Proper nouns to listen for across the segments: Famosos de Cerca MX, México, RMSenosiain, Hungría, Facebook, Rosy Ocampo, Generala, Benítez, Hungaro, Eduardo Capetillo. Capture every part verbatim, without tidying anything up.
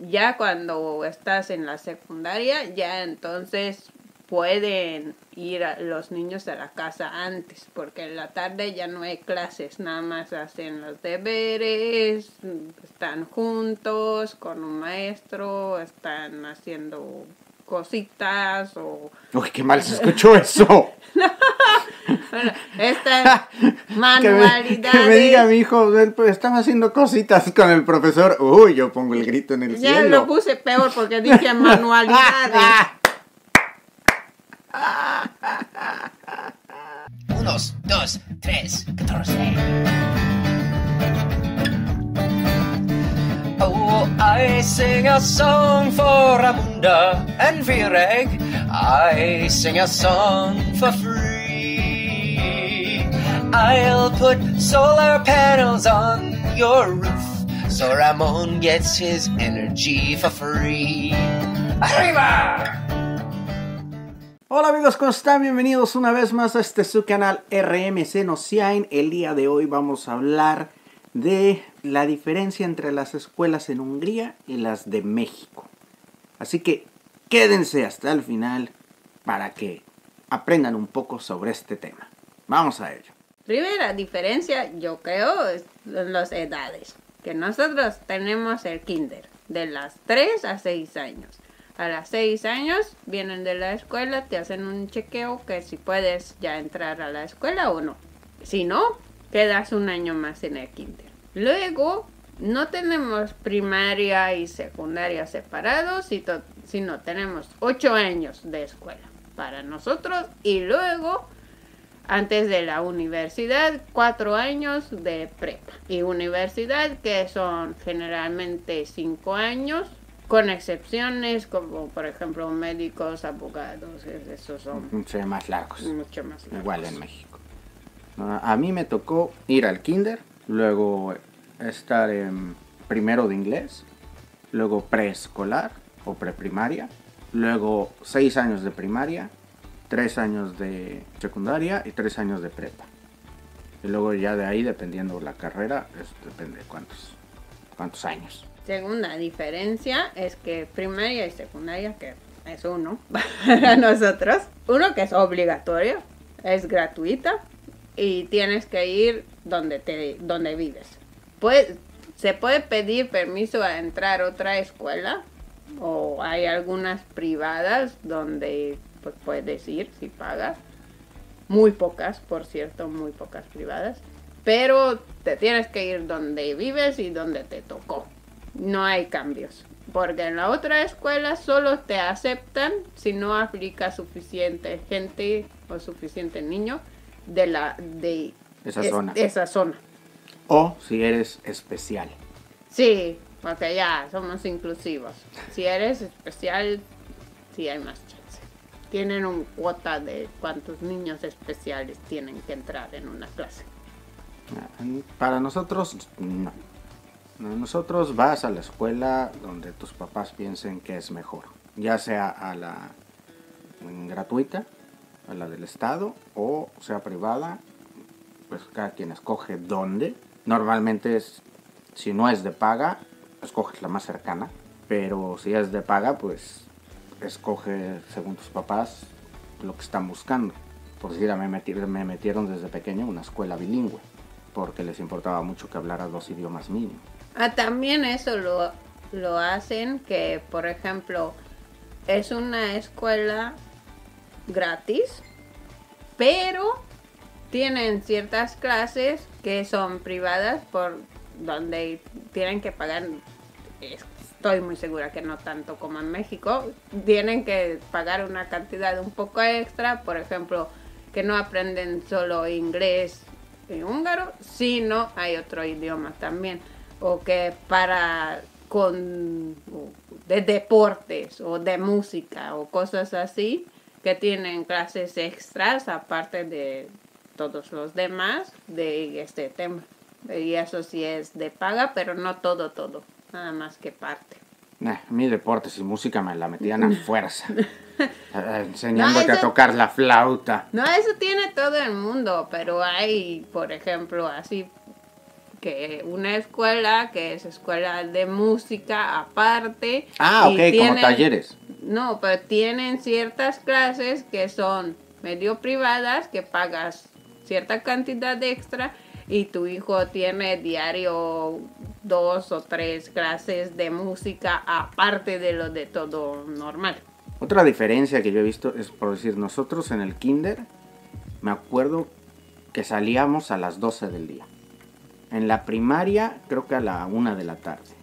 ya cuando estás en la secundaria, ya entonces pueden ir a los niños a la casa antes, porque en la tarde ya no hay clases, nada más hacen los deberes, están juntos con un maestro, están haciendo cositas o... ¡Uy, qué mal se escuchó eso! Bueno, estas manualidades... Que me, que me diga mi hijo, estaba haciendo cositas con el profesor. ¡Uy, yo pongo el grito en el ya cielo! Ya lo puse peor porque dije manualidades. Unos, dos, tres, catorce. Oh, I sing a song for Amunda and Vireg. I sing a song for free. I'll put solar panels on your roof so Ramon gets his energy for free. ¡Arriba! Hola amigos, ¿cómo están? Bienvenidos una vez más a este su canal RMSenosiain. El día de hoy vamos a hablar de la diferencia entre las escuelas en Hungría y las de México. Así que quédense hasta el final para que aprendan un poco sobre este tema. Vamos a ello. Primera diferencia, yo creo, es las edades. Que nosotros tenemos el kinder de las tres a seis años. A las seis años vienen de la escuela, te hacen un chequeo que si puedes ya entrar a la escuela o no. Si no, quedas un año más en el kinder. Luego, no tenemos primaria y secundaria separados, sino tenemos ocho años de escuela para nosotros. Y luego, antes de la universidad, cuatro años de prepa. Y universidad, que son generalmente cinco años. Con excepciones, como por ejemplo médicos, abogados, esos son... Mucho más largos. Mucho más largos. Igual en México. A mí me tocó ir al kinder, luego estar en primero de inglés, luego preescolar o preprimaria, luego seis años de primaria, tres años de secundaria y tres años de prepa. Y luego ya de ahí, dependiendo la carrera, eso depende de cuántos, cuántos años. Segunda diferencia es que primaria y secundaria, que es uno para nosotros, uno que es obligatorio, es gratuita y tienes que ir donde te donde vives. Pues, se puede pedir permiso a entrar a otra escuela o hay algunas privadas donde pues, puedes ir si pagas. Muy pocas, por cierto, muy pocas privadas. Pero te tienes que ir donde vives y donde te tocó. No hay cambios, porque en la otra escuela solo te aceptan si no aplica suficiente gente o suficiente niño de la de esa, es, zona. esa zona. O si eres especial. Sí, porque ya somos inclusivos. Si eres especial, sí hay más chances. Tienen una cuota de cuántos niños especiales tienen que entrar en una clase. Para nosotros, no. Nosotros vas a la escuela donde tus papás piensen que es mejor, ya sea a la gratuita, a la del estado o sea privada, pues cada quien escoge dónde. Normalmente es, si no es de paga, escoges la más cercana, pero si es de paga, pues escoge según tus papás lo que están buscando. Por decir, me metieron, me metieron desde pequeño en una escuela bilingüe, porque les importaba mucho que hablara dos idiomas mínimo. Ah, también eso lo, lo hacen, que por ejemplo, es una escuela gratis, pero tienen ciertas clases que son privadas por donde tienen que pagar, estoy muy segura que no tanto como en México, tienen que pagar una cantidad un poco extra, por ejemplo, que no aprenden solo inglés y húngaro, sino hay otro idioma también. O que para con de deportes o de música o cosas así, que tienen clases extras aparte de todos los demás de este tema. Y eso sí es de paga, pero no todo, todo, nada más que parte. Nah, mis deportes y música me la metían a fuerza, enseñándote no, eso, a tocar la flauta. No, eso tiene todo el mundo, pero hay, por ejemplo, así... que una escuela que es escuela de música aparte. Ah, ok, tienen, como talleres. No, pero tienen ciertas clases que son medio privadas, que pagas cierta cantidad de extra y tu hijo tiene diario dos o tres clases de música aparte de lo de todo normal. Otra diferencia que yo he visto es, por decir, nosotros en el kinder, me acuerdo que salíamos a las doce del día. En la primaria, creo que a la una de la tarde.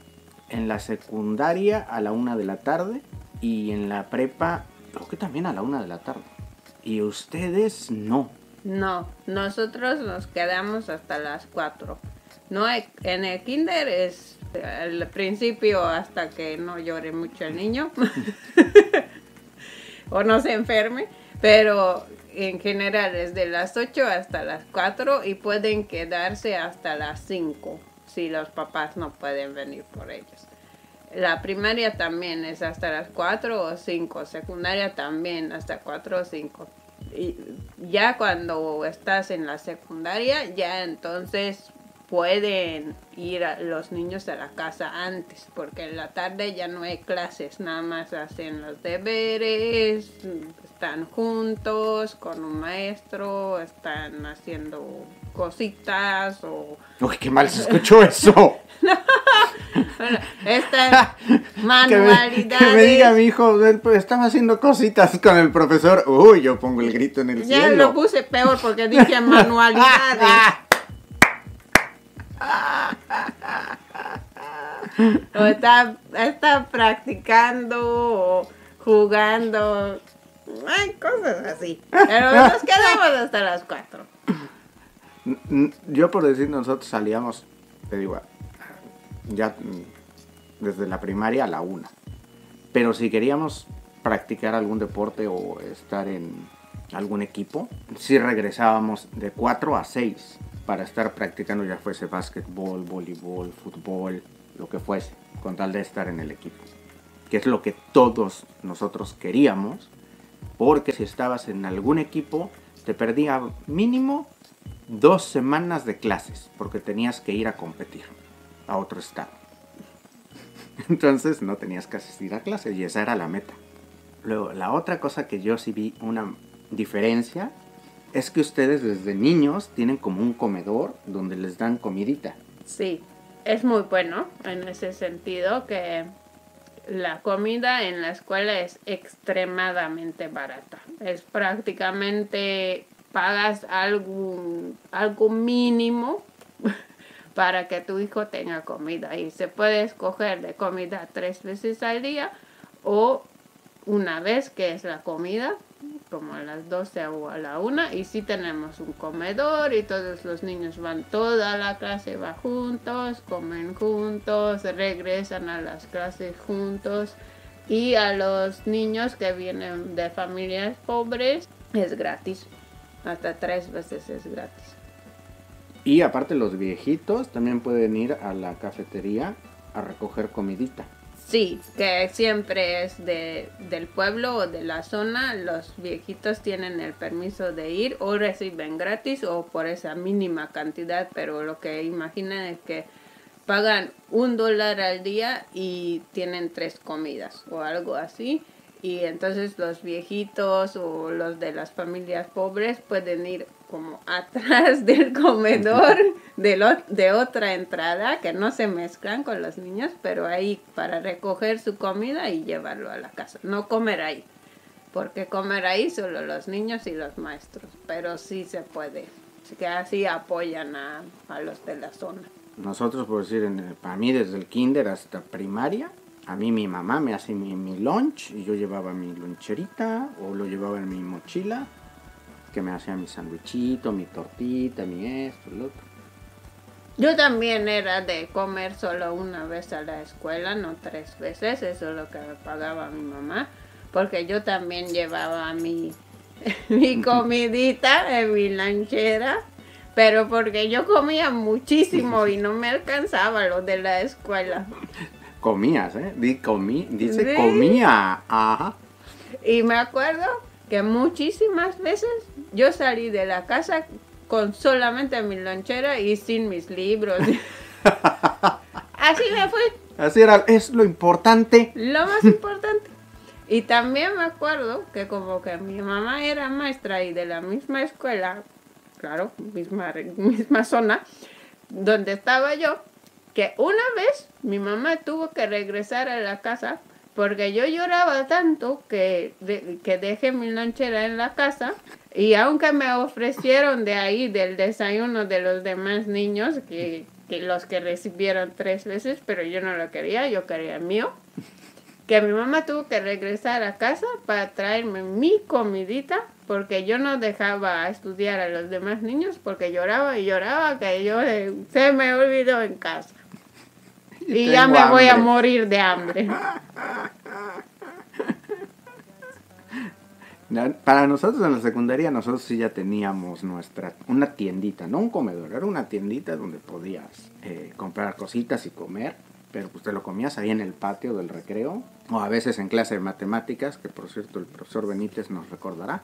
En la secundaria, a la una de la tarde. Y en la prepa, creo que también a la una de la tarde. Y ustedes no. No, nosotros nos quedamos hasta las cuatro. No, en el kinder es al principio hasta que no llore mucho el niño. O no se enferme, pero en general es de las ocho hasta las cuatro y pueden quedarse hasta las cinco si los papás no pueden venir por ellos. La primaria también es hasta las cuatro o cinco, secundaria también hasta cuatro o cinco. Y ya cuando estás en la secundaria, ya entonces pueden ir a los niños a la casa antes, porque en la tarde ya no hay clases, nada más hacen los deberes, están juntos con un maestro, están haciendo cositas o... ¡Uy, qué mal se escuchó eso! Bueno, estas manualidades... Que me, que me diga mi hijo, están haciendo cositas con el profesor. ¡Uy, yo pongo el grito en el ya cielo! Ya lo puse peor porque dije manualidades. O está, está practicando o jugando, ay, cosas así. Pero nos quedamos hasta las cuatro. Yo, por decir, nosotros salíamos, te digo, ya desde la primaria a la una. Pero si queríamos practicar algún deporte o estar en algún equipo, sí regresábamos de cuatro a seis para estar practicando, ya fuese básquetbol, voleibol, fútbol, lo que fuese, con tal de estar en el equipo, que es lo que todos nosotros queríamos, porque si estabas en algún equipo te perdía mínimo dos semanas de clases, porque tenías que ir a competir a otro estado. Entonces no tenías que asistir a clases y esa era la meta. Luego, la otra cosa que yo sí vi una diferencia es que ustedes desde niños tienen como un comedor donde les dan comidita. Sí, es muy bueno en ese sentido que la comida en la escuela es extremadamente barata. Es prácticamente pagas algún, algo mínimo para que tu hijo tenga comida. Y se puede escoger de comida tres veces al día o una vez que es la comida, como a las doce o a la una, y sí tenemos un comedor y todos los niños van, toda la clase va juntos, comen juntos, regresan a las clases juntos, y a los niños que vienen de familias pobres es gratis, hasta tres veces es gratis. Y aparte los viejitos también pueden ir a la cafetería a recoger comidita. Sí, que siempre es de, del pueblo o de la zona, los viejitos tienen el permiso de ir o reciben gratis o por esa mínima cantidad, pero lo que imaginan es que pagan un dólar al día y tienen tres comidas o algo así, y entonces los viejitos o los de las familias pobres pueden ir como atrás del comedor de, lo, de otra entrada, que no se mezclan con los niños, pero ahí para recoger su comida y llevarlo a la casa. No comer ahí, porque comer ahí solo los niños y los maestros, pero sí se puede. Así que así apoyan a, a los de la zona. Nosotros, por decir, en el, para mí desde el kinder hasta primaria, a mí mi mamá me hacía mi, mi lunch y yo llevaba mi loncherita o lo llevaba en mi mochila, que me hacía mi sandwichito, mi tortita, mi esto, lo otro. Yo también era de comer solo una vez a la escuela, no tres veces, eso es lo que me pagaba mi mamá, porque yo también llevaba mi, mi comidita en mi lanchera, pero porque yo comía muchísimo y no me alcanzaba lo de la escuela. Comías, ¿eh? Di comí, dice ¿sí? Comía, ajá. Y me acuerdo que muchísimas veces yo salí de la casa con solamente mi lonchera y sin mis libros. Así me fui. Así era, es lo importante. Lo más importante. Y también me acuerdo que como que mi mamá era maestra y de la misma escuela, claro, misma, misma zona, donde estaba yo, que una vez mi mamá tuvo que regresar a la casa porque yo lloraba tanto que, de, que dejé mi lonchera en la casa, y aunque me ofrecieron de ahí del desayuno de los demás niños, que, que los que recibieron tres veces, pero yo no lo quería, yo quería mío, que mi mamá tuvo que regresar a casa para traerme mi comidita, porque yo no dejaba estudiar a los demás niños, porque lloraba y lloraba que yo se me olvidó en casa. Y, y ya me hambre. Voy a morir de hambre. Para nosotros en la secundaria, nosotros sí ya teníamos nuestra una tiendita, no un comedor, era una tiendita donde podías eh, comprar cositas y comer. Pero pues te lo comías ahí en el patio del recreo, o a veces en clase de matemáticas, que por cierto el profesor Benítez nos recordará.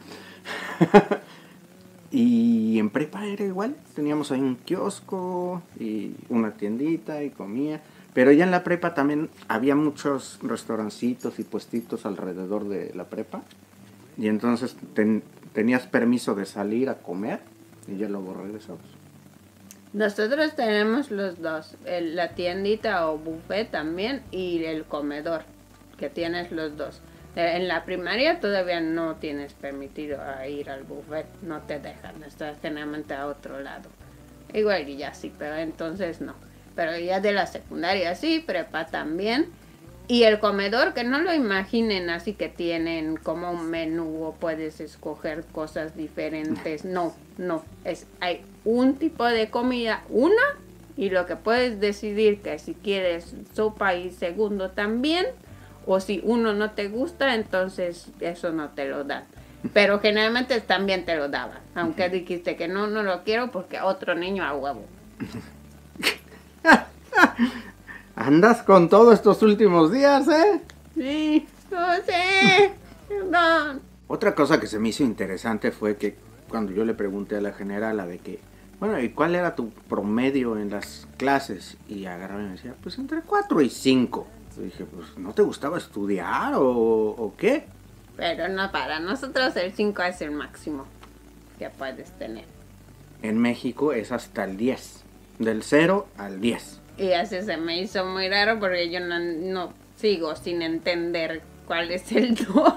Y en prepa era igual, teníamos ahí un kiosco y una tiendita y comía. Pero ya en la prepa también había muchos restaurancitos y puestitos alrededor de la prepa. Y entonces ten, tenías permiso de salir a comer y ya luego regresamos. Nosotros tenemos los dos, el, la tiendita o buffet también y el comedor, que tienes los dos. En la primaria todavía no tienes permitido a ir al buffet, no te dejan, estás generalmente a otro lado. Igual y ya sí, pero entonces no. Pero ya de la secundaria sí, prepa también. Y el comedor, que no lo imaginen así que tienen como un menú o puedes escoger cosas diferentes. No, no. Es, hay un tipo de comida, una, y lo que puedes decidir que si quieres sopa y segundo también, o si uno no te gusta, entonces eso no te lo dan. Pero generalmente también te lo daban, aunque dijiste que no, no lo quiero porque otro niño a huevo. ¿Andas con todo estos últimos días, eh? Sí, no sé. No. Otra cosa que se me hizo interesante fue que cuando yo le pregunté a la generala de que, bueno, ¿y cuál era tu promedio en las clases? Y agarraba y me decía, pues entre cuatro y cinco. Yo dije, pues, ¿no te gustaba estudiar o, o qué? Pero no, para nosotros el cinco es el máximo que puedes tener. En México es hasta el diez, del cero al diez. Y así se me hizo muy raro porque yo no, no sigo sin entender cuál es el dos.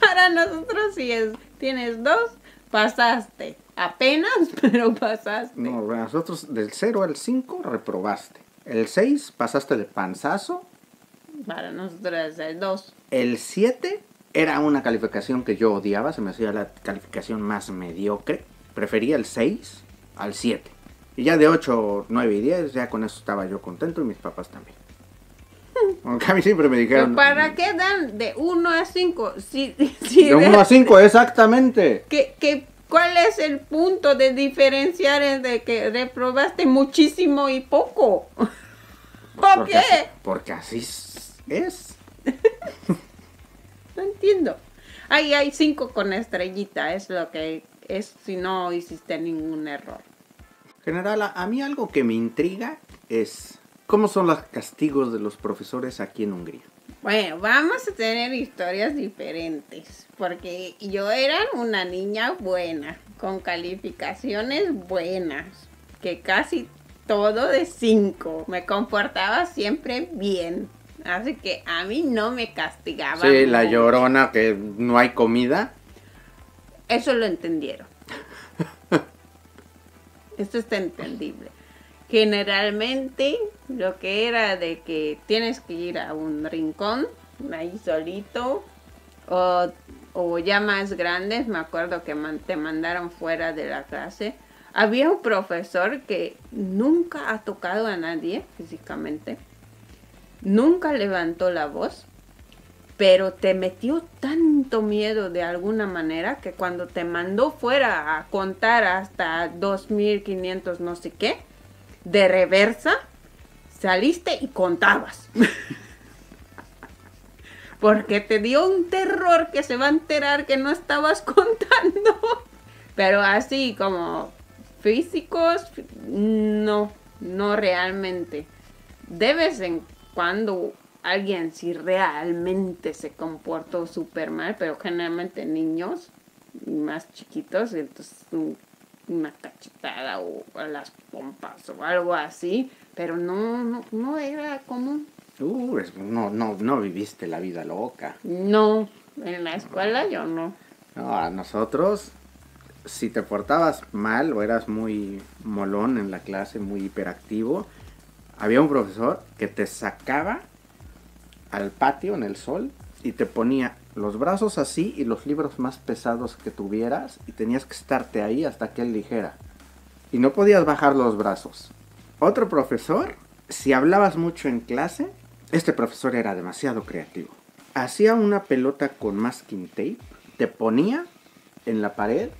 Para nosotros si es, tienes dos, pasaste. Apenas, pero pasaste. No, para nosotros del cero al cinco reprobaste. El seis pasaste de panzazo. Para nosotros es el dos. El siete era una calificación que yo odiaba, se me hacía la calificación más mediocre. Prefería el seis al siete. Y ya de ocho, nueve y diez, ya con eso estaba yo contento y mis papás también. Aunque a mí siempre me dijeron... ¿Para qué dan de uno a cinco? Si, si de uno a cinco, exactamente. ¿Qué, qué, ¿Cuál es el punto de diferenciar entre que reprobaste muchísimo y poco? ¿Por porque, qué? Porque así es. No entiendo. Ahí hay cinco con estrellita, es lo que es si no hiciste ningún error. General, a mí algo que me intriga es cómo son los castigos de los profesores aquí en Hungría. Bueno, vamos a tener historias diferentes, porque yo era una niña buena, con calificaciones buenas, que casi todo de cinco, me comportaba siempre bien, así que a mí no me castigaban. Sí, mucho. La llorona que no hay comida. Eso lo entendieron. Esto está entendible. Generalmente lo que era de que tienes que ir a un rincón, ahí solito, o, o ya más grandes, me acuerdo que man, te mandaron fuera de la clase. Había un profesor que nunca ha tocado a nadie físicamente, nunca levantó la voz, pero te metió tanto miedo de alguna manera que cuando te mandó fuera a contar hasta dos mil quinientos no sé qué, de reversa, saliste y contabas. Porque te dio un terror que se va a enterar que no estabas contando. Pero así como físicos, no, no realmente. De vez en cuando alguien sí realmente se comportó súper mal, pero generalmente niños más chiquitos, entonces una cachetada o las pompas o algo así, pero no, no, no era común. Uh, no, no, no viviste la vida loca. No, en la escuela yo no. No, a nosotros, si te portabas mal o eras muy molón en la clase, muy hiperactivo, había un profesor que te sacaba al patio en el sol y te ponía los brazos así y los libros más pesados que tuvieras y tenías que estarte ahí hasta que él dijera. Y no podías bajar los brazos. Otro profesor, si hablabas mucho en clase, este profesor era demasiado creativo. Hacía una pelota con masking tape, te ponía en la pared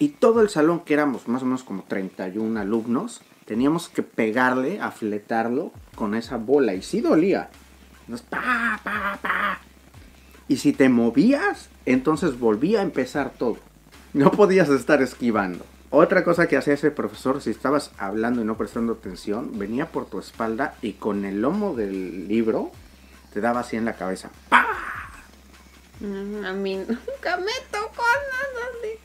y todo el salón, que éramos más o menos como treinta y uno alumnos, teníamos que pegarle, afletarlo con esa bola y sí dolía. Entonces, pa, pa, pa. Y si te movías, entonces volvía a empezar todo. No podías estar esquivando. Otra cosa que hacía ese profesor, si estabas hablando y no prestando atención, venía por tu espalda y con el lomo del libro te daba así en la cabeza. ¡Pah! A mí nunca me tocó nada así.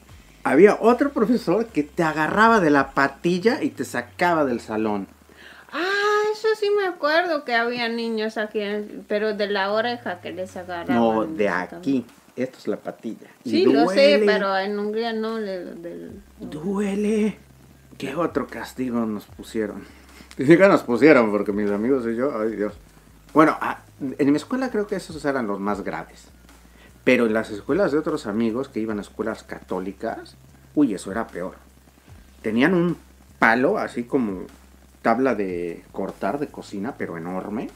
Había otro profesor que te agarraba de la patilla y te sacaba del salón. Ah, eso sí me acuerdo que había niños aquí, pero de la oreja que les agarraban. No, de aquí. Esto es la patilla. Sí, lo sé, pero en Hungría no. Del, del... Duele. ¿Qué otro castigo nos pusieron? Digo nos pusieron porque mis amigos y yo, ay Dios. Bueno, en mi escuela creo que esos eran los más graves. Pero en las escuelas de otros amigos que iban a escuelas católicas, uy, eso era peor. Tenían un palo así como tabla de cortar de cocina, pero enorme.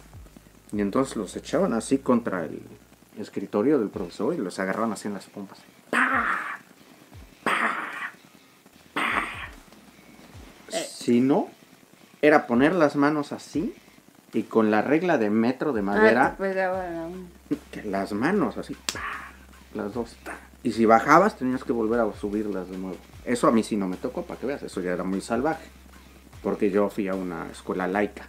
Y entonces los echaban así contra el escritorio del profesor y los agarraban así en las pompas. ¡Pah! ¡Pah! ¡Pah! Eh. Si no, era poner las manos así y con la regla de metro de madera. Ay, pues, bueno. Las manos así, ¡pah! Las dos. ¡Pah! Y si bajabas tenías que volver a subirlas de nuevo. Eso a mí sí no me tocó, para que veas, eso ya era muy salvaje. Porque yo fui a una escuela laica.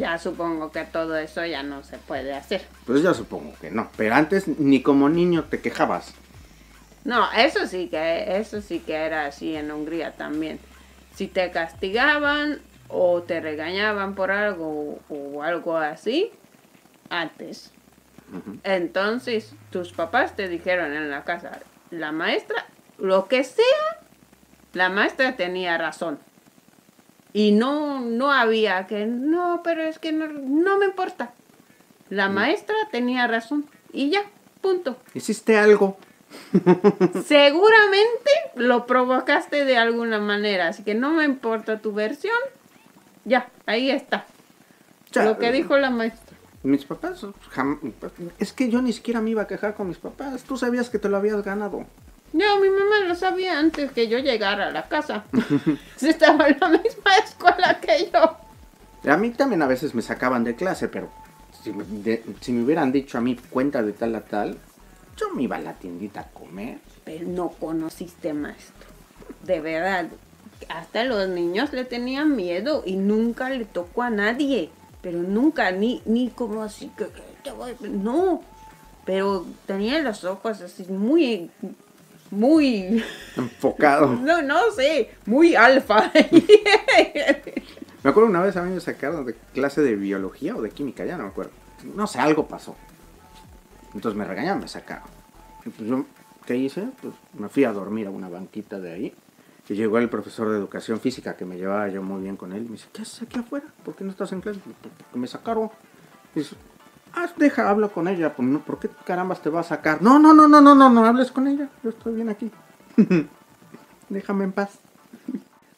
Ya supongo que todo eso ya no se puede hacer. Pues ya supongo que no. Pero antes ni como niño te quejabas. No, eso sí que, eso sí que era así en Hungría también. Si te castigaban o te regañaban por algo o algo así, antes. Uh-huh. Entonces tus papás te dijeron en la casa, la maestra, lo que sea, la maestra tenía razón. Y no, no había que, no, pero es que no, no me importa. La maestra tenía razón. Y ya, punto. Hiciste algo. Seguramente lo provocaste de alguna manera. Así que no me importa tu versión. Ya, ahí está. Ya, lo que dijo la maestra. Mis papás, es que yo ni siquiera me iba a quejar con mis papás. Tú sabías que te lo habías ganado. No, mi mamá lo sabía antes que yo llegara a la casa. Se estaba en la misma escuela que yo. A mí también a veces me sacaban de clase, pero si me, de, si me hubieran dicho a mí cuenta de tal a tal, yo me iba a la tiendita a comer. Pero no conociste maestro. De verdad, hasta los niños le tenían miedo y nunca le tocó a nadie. Pero nunca, ni, ni como así que, que te voy, no. Pero tenía los ojos así muy... muy... enfocado. No, no sé. Muy alfa. Me acuerdo una vez a mí me sacaron de clase de biología o de química, ya no me acuerdo. No sé, algo pasó. Entonces me regañaron, me sacaron. Pues yo, ¿qué hice? Pues me fui a dormir a una banquita de ahí. Y llegó el profesor de educación física, que me llevaba yo muy bien con él. Y me dice, ¿qué haces aquí afuera? ¿Por qué no estás en clase? Porque me sacaron. Y dice, ah, deja, hablo con ella. ¿Por qué carambas te va a sacar? No, no, no, no, no, no, no hables con ella. Yo estoy bien aquí. Déjame en paz.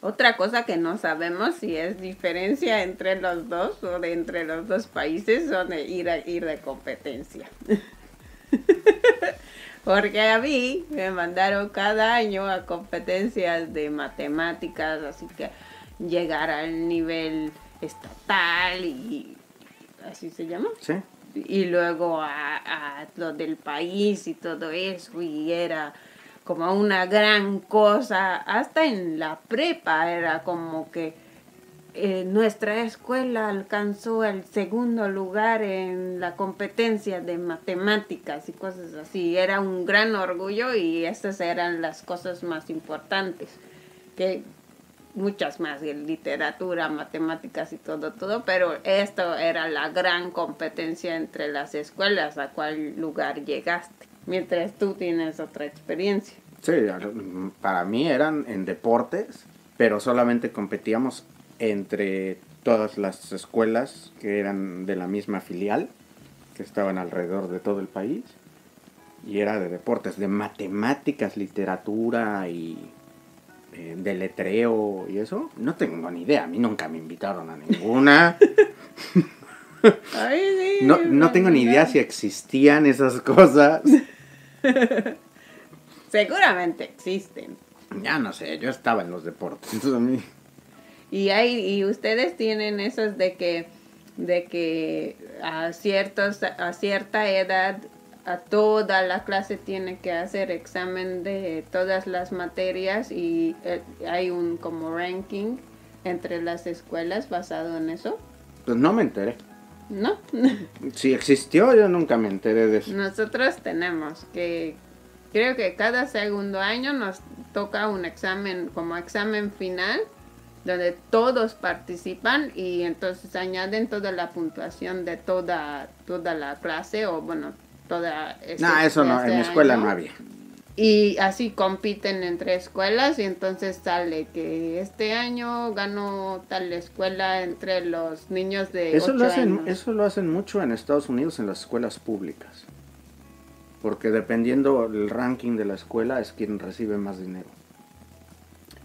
Otra cosa que no sabemos si es diferencia entre los dos o de entre los dos países o de ir a ir de competencia. Porque a mí me mandaron cada año a competencias de matemáticas, así que llegar al nivel estatal y así se llama. Sí. Y luego a, a lo del país y todo eso, y era como una gran cosa. Hasta en la prepa era como que eh, nuestra escuela alcanzó el segundo lugar en la competencia de matemáticas y cosas así. Era un gran orgullo y estas eran las cosas más importantes, que muchas más, literatura, matemáticas y todo, todo, pero esto era la gran competencia entre las escuelas, a cuál lugar llegaste, mientras tú tienes otra experiencia. Sí, para mí eran en deportes, pero solamente competíamos entre todas las escuelas que eran de la misma filial, que estaban alrededor de todo el país, y era de deportes, de matemáticas, literatura y de letreo y eso, no tengo ni idea. A mí nunca me invitaron a ninguna. Ay, sí, no, no tengo ni idea si existían esas cosas. Seguramente existen. Ya no sé, yo estaba en los deportes. Entonces a mí... Y hay, y ustedes tienen esos de que, de que a ciertos, a cierta edad, a toda la clase tiene que hacer examen de todas las materias y hay un como ranking entre las escuelas basado en eso. Pues no me enteré. ¿No? Si existió, yo nunca me enteré de eso. Nosotros tenemos que, creo que cada segundo año nos toca un examen, como examen final, donde todos participan y entonces añaden toda la puntuación de toda, toda la clase o bueno, toda ese, no, eso no, en mi escuela año. No había. Y así compiten entre escuelas y entonces sale que este año ganó tal escuela entre los niños de eso ocho lo hacen, años. Eso lo hacen mucho en Estados Unidos en las escuelas públicas. Porque dependiendo el ranking de la escuela es quien recibe más dinero.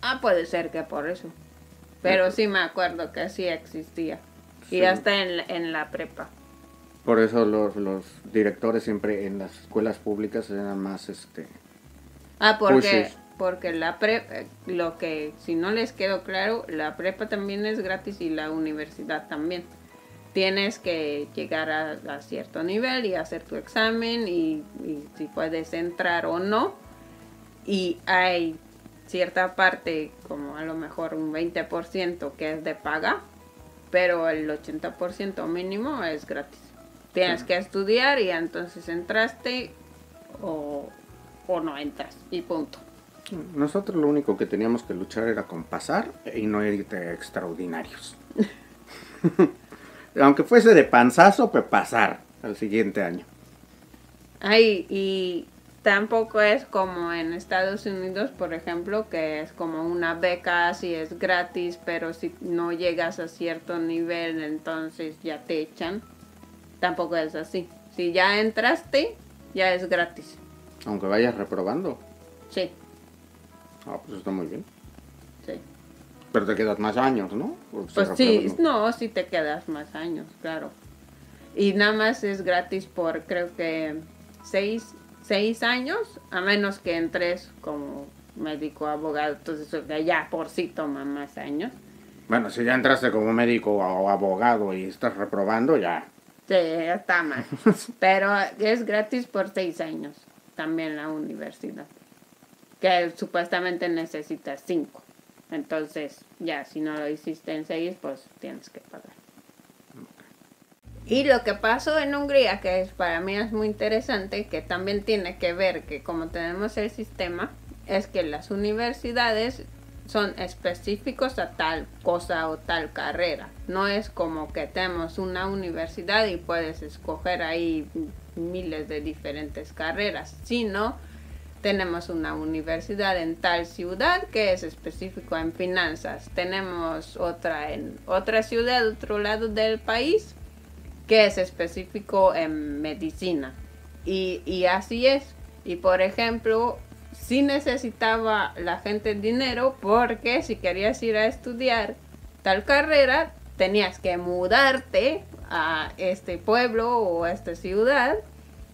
Ah, puede ser que por eso. Pero sí, sí me acuerdo que sí existía. Sí. Y hasta en, en la prepa. Por eso los, los directores siempre en las escuelas públicas eran más este. Ah, porque, porque la prepa, lo que si no les quedó claro, la prepa también es gratis y la universidad también. Tienes que llegar a, a cierto nivel y hacer tu examen y, y si puedes entrar o no. Y hay cierta parte, como a lo mejor un veinte por ciento que es de paga, pero el ochenta por ciento mínimo es gratis. Tienes sí. que estudiar y entonces entraste o, o no entras y punto. Nosotros lo único que teníamos que luchar era con pasar y no irte extraordinarios. Aunque fuese de panzazo, pues pasar al siguiente año. Ay, y tampoco es como en Estados Unidos, por ejemplo, que es como una beca, así es gratis, pero si no llegas a cierto nivel, entonces ya te echan. Tampoco es así. Si ya entraste, ya es gratis. Aunque vayas reprobando. Sí. Ah, pues está muy bien. Sí. Pero te quedas más años, ¿no? Pues sí, no, sí te quedas más años, claro. Y nada más es gratis por, creo que, seis, seis años, a menos que entres como médico, abogado, entonces ya por sí toma más años. Bueno, si ya entraste como médico o abogado y estás reprobando, ya... Sí, está mal. Pero es gratis por seis años, también la universidad, que supuestamente necesitas cinco. Entonces, ya, si no lo hiciste en seis, pues tienes que pagar. Okay. Y lo que pasó en Hungría, que es, para mí es muy interesante, que también tiene que ver que como tenemos el sistema, es que las universidades son específicos a tal cosa o tal carrera. No es como que tenemos una universidad y puedes escoger ahí miles de diferentes carreras, sino tenemos una universidad en tal ciudad que es específico en finanzas. Tenemos otra en otra ciudad, otro lado del país, que es específico en medicina. Y, y así es. Y por ejemplo, sí necesitaba la gente dinero porque si querías ir a estudiar tal carrera, tenías que mudarte a este pueblo o a esta ciudad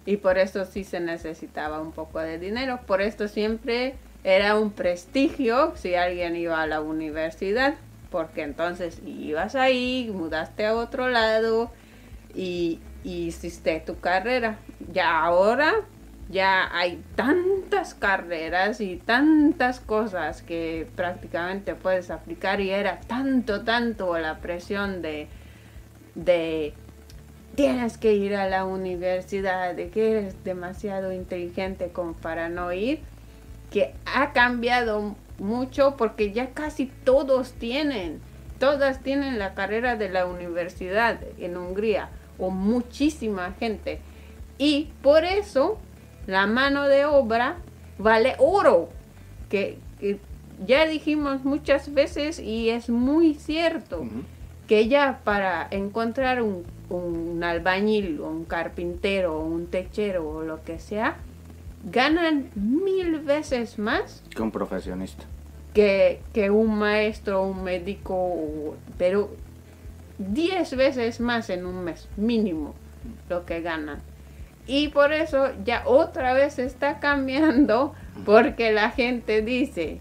y por eso sí se necesitaba un poco de dinero. Por esto siempre era un prestigio si alguien iba a la universidad, porque entonces ibas ahí, mudaste a otro lado y, y hiciste tu carrera. Ya ahora... Ya hay tanta tantas carreras y tantas cosas que prácticamente puedes aplicar, y era tanto, tanto la presión de, de tienes que ir a la universidad, de que eres demasiado inteligente como para no ir, que ha cambiado mucho porque ya casi todos tienen, todas tienen la carrera de la universidad en Hungría, o muchísima gente, y por eso la mano de obra vale oro, que, que ya dijimos muchas veces y es muy cierto, uh-huh. que ya para encontrar un, un albañil, un carpintero, un techero o lo que sea, ganan mil veces más que un profesionista, que, que un maestro, un médico, pero diez veces más en un mes mínimo lo que ganan. Y por eso ya otra vez se está cambiando, porque la gente dice,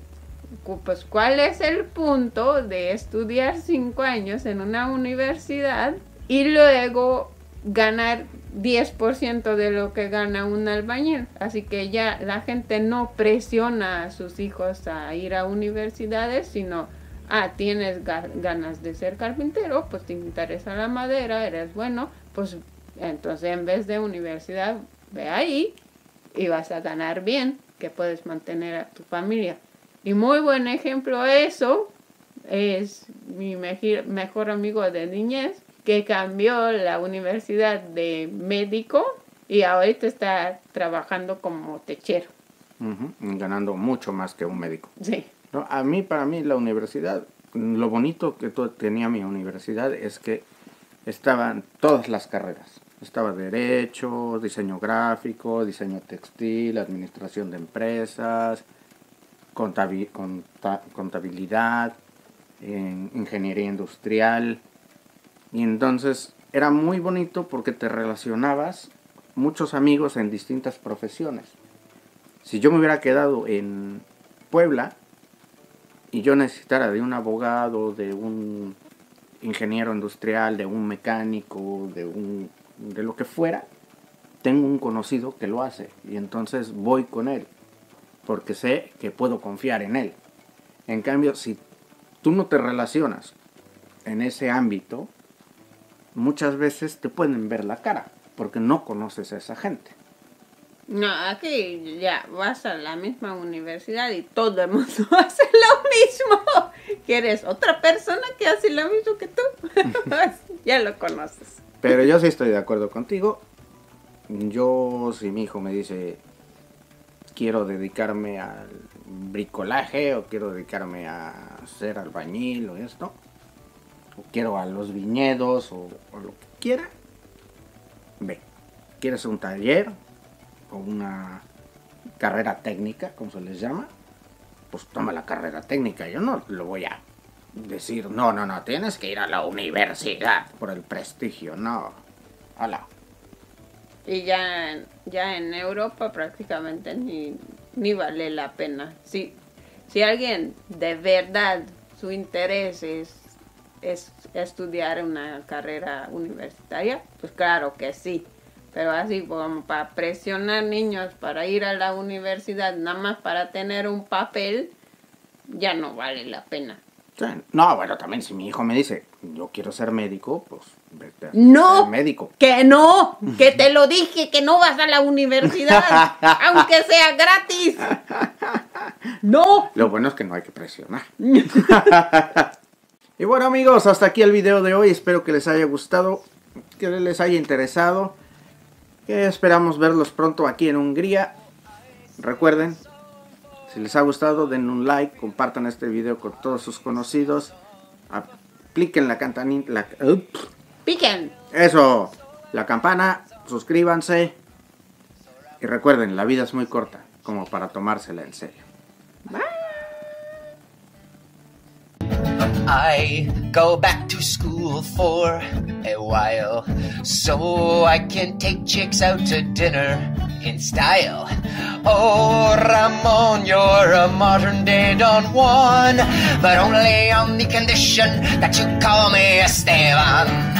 pues ¿cuál es el punto de estudiar cinco años en una universidad y luego ganar diez por ciento de lo que gana un albañil? Así que ya la gente no presiona a sus hijos a ir a universidades, sino, ah, tienes ga- ganas de ser carpintero, pues te interesa la madera, eres bueno, pues entonces en vez de universidad, ve ahí y vas a ganar bien, que puedes mantener a tu familia. Y muy buen ejemplo de eso es mi me- mejor amigo de niñez, que cambió la universidad de médico y ahorita está trabajando como techero. Uh-huh. Ganando mucho más que un médico. Sí. No, a mí, para mí, la universidad, lo bonito que tenía mi universidad es que estaban todas las carreras. Estaba Derecho, Diseño Gráfico, Diseño Textil, Administración de Empresas, contabil- conta- Contabilidad, eh, Ingeniería Industrial. Y entonces era muy bonito porque te relacionabas muchos amigos en distintas profesiones. Si yo me hubiera quedado en Puebla y yo necesitara de un abogado, de un ingeniero industrial, de un mecánico, de un de lo que fuera, tengo un conocido que lo hace y entonces voy con él porque sé que puedo confiar en él. En cambio, si tú no te relacionas en ese ámbito, muchas veces te pueden ver la cara, porque no conoces a esa gente. No, aquí ya vas a la misma universidad y todo el mundo hace lo mismo. Que eres otra persona que hace lo mismo que tú, ya lo conoces. Pero yo sí estoy de acuerdo contigo. Yo, si mi hijo me dice, quiero dedicarme al bricolaje, o quiero dedicarme a ser albañil o esto, o quiero a los viñedos, o, o lo que quiera, ve, quieres un taller o una carrera técnica, como se les llama, pues toma la carrera técnica. Yo no lo voy a decir, no, no, no, tienes que ir a la universidad por el prestigio, no, hola. Y ya, ya en Europa prácticamente ni, ni vale la pena. Si, si alguien de verdad su interés es es estudiar una carrera universitaria, pues claro que sí, pero así como para presionar niños para ir a la universidad nada más para tener un papel, ya no vale la pena. Sí. No, bueno, también si mi hijo me dice, yo quiero ser médico, pues vete a no, ser médico. Que no, que te lo dije, que no vas a la universidad, aunque sea gratis. No. Lo bueno es que no hay que presionar. Y bueno, amigos, hasta aquí el video de hoy. Espero que les haya gustado, que les haya interesado. Que esperamos verlos pronto aquí en Hungría. Recuerden, si les ha gustado, den un like, compartan este video con todos sus conocidos. Apliquen la campanita. La, uh, ¡Piquen! Eso, la campana, suscríbanse. Y recuerden, la vida es muy corta como para tomársela en serio. Bye. I go back to school for a while, so I can take chicks out to dinner in style. Oh, Ramon, you're a modern day Don Juan, but only on the condition that you call me Esteban.